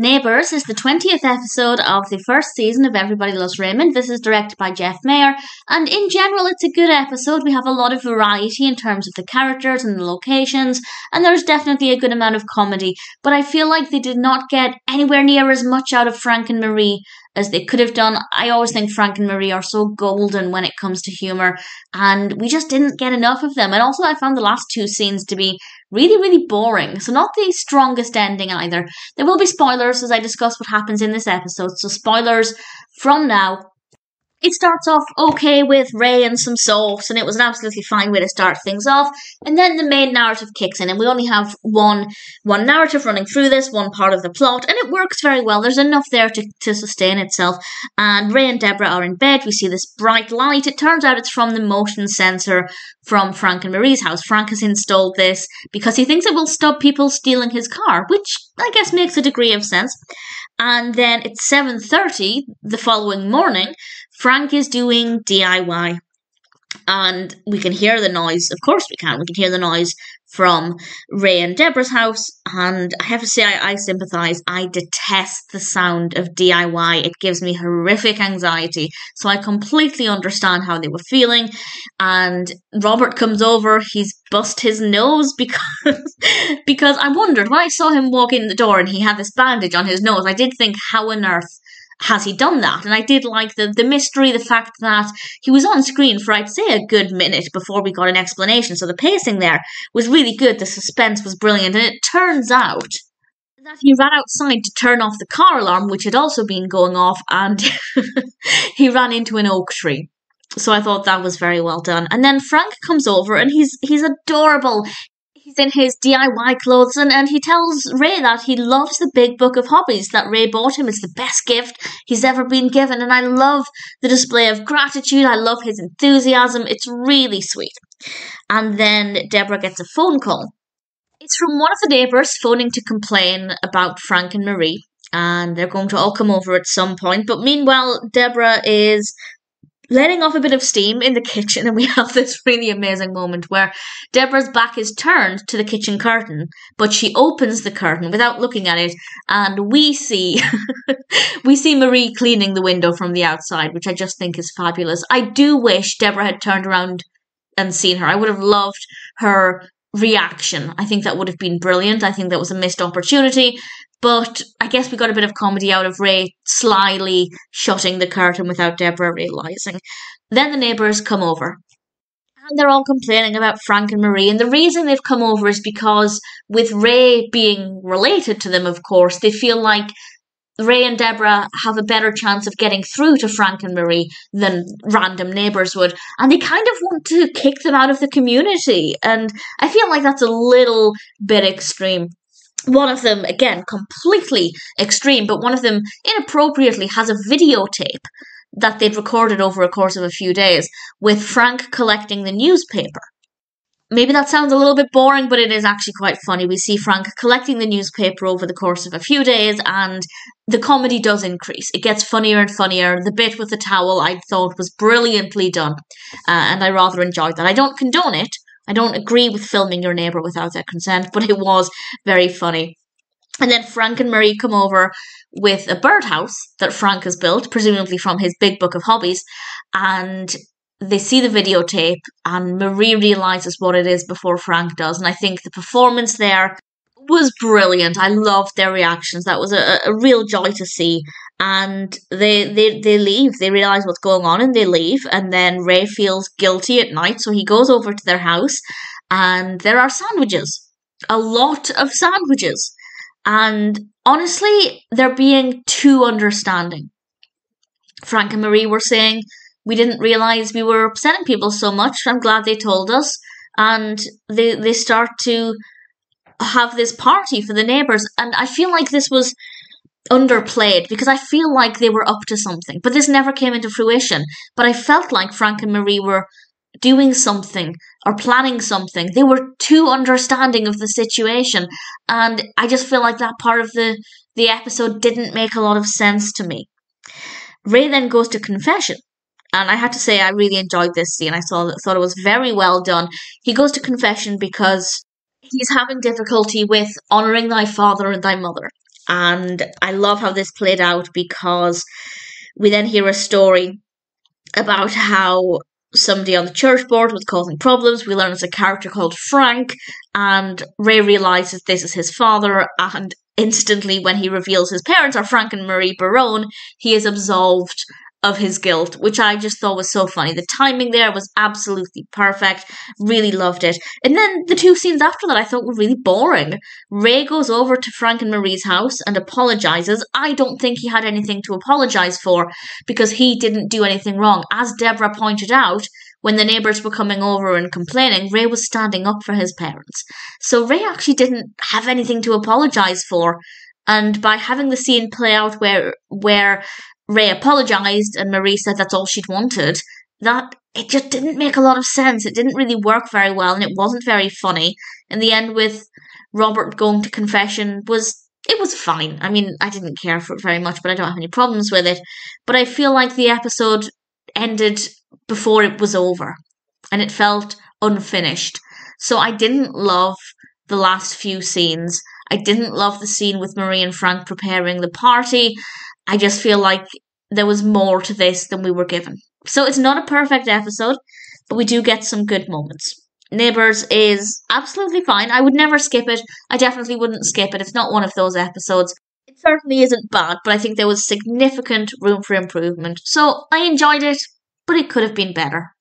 Neighbours is the 20th episode of the first season of Everybody Loves Raymond. This is directed by Jeff Meyer, and in general it's a good episode. We have a lot of variety in terms of the characters and the locations, and there's definitely a good amount of comedy, but I feel like they did not get anywhere near as much out of Frank and Marie as they could have done. I always think Frank and Marie are so golden when it comes to humour, and we just didn't get enough of them. And also I found the last two scenes to be really boring, so not the strongest ending either. There will be spoilers as I discuss what happens in this episode, so spoilers from now. It starts off okay with Ray and some sauce, and it was an absolutely fine way to start things off, and then the main narrative kicks in, and we only have one narrative running through this, one part of the plot, and it works very well. There's enough there to sustain itself, and Ray and Deborah are in bed. We see this bright light. It turns out it's from the motion sensor from Frank and Marie's house. Frank has installed this because he thinks it will stop people stealing his car, which I guess makes a degree of sense. And then at 7:30 the following morning, Frank is doing DIY. And we can hear the noise. Of course we can. We can hear the noise from Ray and Deborah's house. And I have to say, I sympathise. I detest the sound of DIY. It gives me horrific anxiety. So I completely understand how they were feeling. And Robert comes over. He's bust his nose because I wondered, when I saw him walk in the door and he had this bandage on his nose, I did think, how on earth has he done that? And I did like the mystery, the fact that he was on screen for, I'd say, a good minute before we got an explanation. So the pacing there was really good. The suspense was brilliant. And it turns out that he ran outside to turn off the car alarm, which had also been going off, and he ran into an oak tree. So I thought that was very well done. And then Frank comes over, and he's adorable. He's in his DIY clothes, and he tells Ray that he loves the big book of hobbies that Ray bought him. It's the best gift he's ever been given, and I love the display of gratitude. I love his enthusiasm. It's really sweet. And then Deborah gets a phone call. It's from one of the neighbours phoning to complain about Frank and Marie, and they're going to all come over at some point. But meanwhile, Deborah is letting off a bit of steam in the kitchen, and we have this really amazing moment where Deborah's back is turned to the kitchen curtain, but she opens the curtain without looking at it, and we see Marie cleaning the window from the outside, which I just think is fabulous. I do wish Deborah had turned around and seen her. I would have loved her reaction. I think that would have been brilliant. I think that was a missed opportunity. But I guess we got a bit of comedy out of Ray slyly shutting the curtain without Deborah realising. Then the neighbours come over. And they're all complaining about Frank and Marie. And the reason they've come over is because, with Ray being related to them, of course, they feel like Ray and Deborah have a better chance of getting through to Frank and Marie than random neighbours would. And they kind of want to kick them out of the community. And I feel like that's a little bit extreme. One of them, again, completely extreme, but one of them inappropriately has a videotape that they'd recorded over a course of a few days with Frank collecting the newspaper. Maybe that sounds a little bit boring, but it is actually quite funny. We see Frank collecting the newspaper over the course of a few days, and the comedy does increase. It gets funnier and funnier. The bit with the towel, I thought, was brilliantly done, and I rather enjoyed that. I don't condone it. I don't agree with filming your neighbour without their consent, but it was very funny. And then Frank and Marie come over with a birdhouse that Frank has built, presumably from his big book of hobbies, and they see the videotape, and Marie realises what it is before Frank does, and I think the performance there was brilliant. I loved their reactions. That was a real joy to see. And they leave. They realise what's going on and they leave. And then Ray feels guilty at night, so he goes over to their house, and there are sandwiches. A lot of sandwiches. And honestly, they're being too understanding. Frank and Marie were saying, we didn't realise we were upsetting people so much. I'm glad they told us. And they start to have this party for the neighbours. And I feel like this was underplayed, because I feel like they were up to something, but this never came into fruition. But I felt like Frank and Marie were doing something or planning something. They were too understanding of the situation, and I just feel like that part of the episode didn't make a lot of sense to me. Ray then goes to confession, and I had to say I really enjoyed this scene. I thought it was very well done. He goes to confession because he's having difficulty with honouring thy father and thy mother. And I love how this played out, because we then hear a story about how somebody on the church board was causing problems. We learn it's a character called Frank, and Ray realizes this is his father, and instantly when he reveals his parents are Frank and Marie Barone, he is absolved of his guilt, which I just thought was so funny. The timing there was absolutely perfect. Really loved it. And then the two scenes after that I thought were really boring. Ray goes over to Frank and Marie's house and apologizes. I don't think he had anything to apologize for, because he didn't do anything wrong. As Deborah pointed out, when the neighbors were coming over and complaining, Ray was standing up for his parents. So Ray actually didn't have anything to apologize for. And by having the scene play out where Ray apologized and Marie said that's all she'd wanted, that it just didn't make a lot of sense. It didn't really work very well, and it wasn't very funny. In the end, with Robert going to confession, it was fine. I mean, I didn't care for it very much, but I don't have any problems with it. But I feel like the episode ended before it was over, and it felt unfinished. So I didn't love the last few scenes. I didn't love the scene with Marie and Frank preparing the party. I just feel like there was more to this than we were given. So it's not a perfect episode, but we do get some good moments. Neighbours is absolutely fine. I would never skip it. I definitely wouldn't skip it. It's not one of those episodes. It certainly isn't bad, but I think there was significant room for improvement. So I enjoyed it, but it could have been better.